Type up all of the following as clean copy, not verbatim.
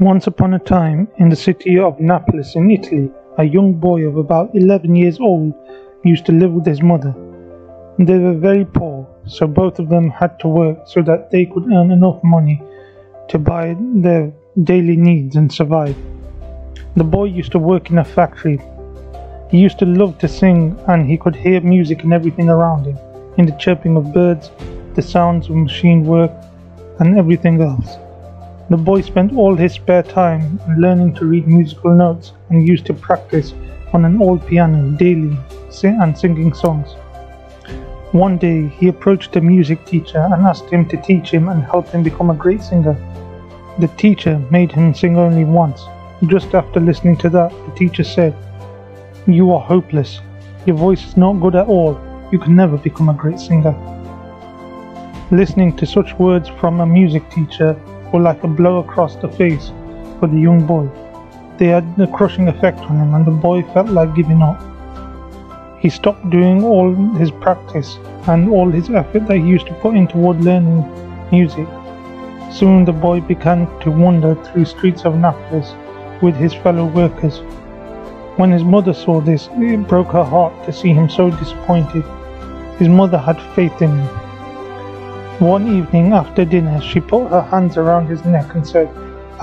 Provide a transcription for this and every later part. Once upon a time, in the city of Naples in Italy, a young boy of about 11 years old used to live with his mother. They were very poor, so both of them had to work so that they could earn enough money to buy their daily needs and survive. The boy used to work in a factory. He used to love to sing, and he could hear music and everything around him, in the chirping of birds, the sounds of machine work, and everything else. The boy spent all his spare time learning to read musical notes and used to practice on an old piano daily and singing songs. One day he approached the music teacher and asked him to teach him and help him become a great singer. The teacher made him sing only once. Just after listening to that, the teacher said, "You are hopeless. Your voice is not good at all. You can never become a great singer." Listening to such words from a music teacher were like a blow across the face for the young boy. They had a crushing effect on him, and the boy felt like giving up. He stopped doing all his practice and all his effort that he used to put in toward learning music. Soon the boy began to wander through streets of Naples with his fellow workers. When his mother saw this, it broke her heart to see him so disappointed. His mother had faith in him. One evening after dinner, she put her hands around his neck and said,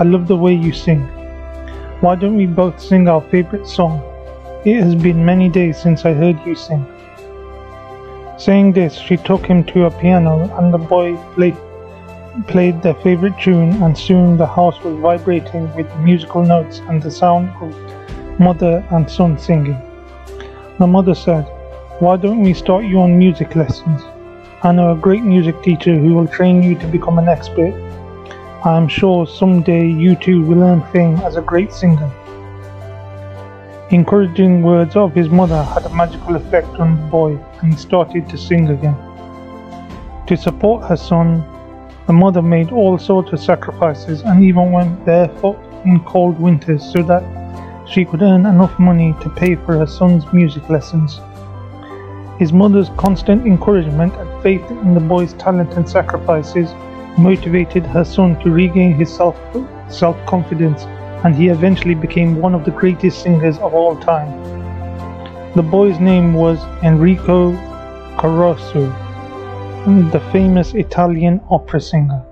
"I love the way you sing. Why don't we both sing our favorite song? It has been many days since I heard you sing." Saying this, she took him to a piano, and the boy played their favorite tune, and soon the house was vibrating with musical notes and the sound of mother and son singing. The mother said, "Why don't we start you on music lessons? I know a great music teacher who will train you to become an expert. I am sure someday you too will earn fame as a great singer." Encouraging words of his mother had a magical effect on the boy, and he started to sing again. To support her son, the mother made all sorts of sacrifices and even went barefoot in cold winters so that she could earn enough money to pay for her son's music lessons. His mother's constant encouragement and faith in the boy's talent and sacrifices motivated her son to regain his self-confidence, and he eventually became one of the greatest singers of all time. The boy's name was Enrico Caruso, the famous Italian opera singer.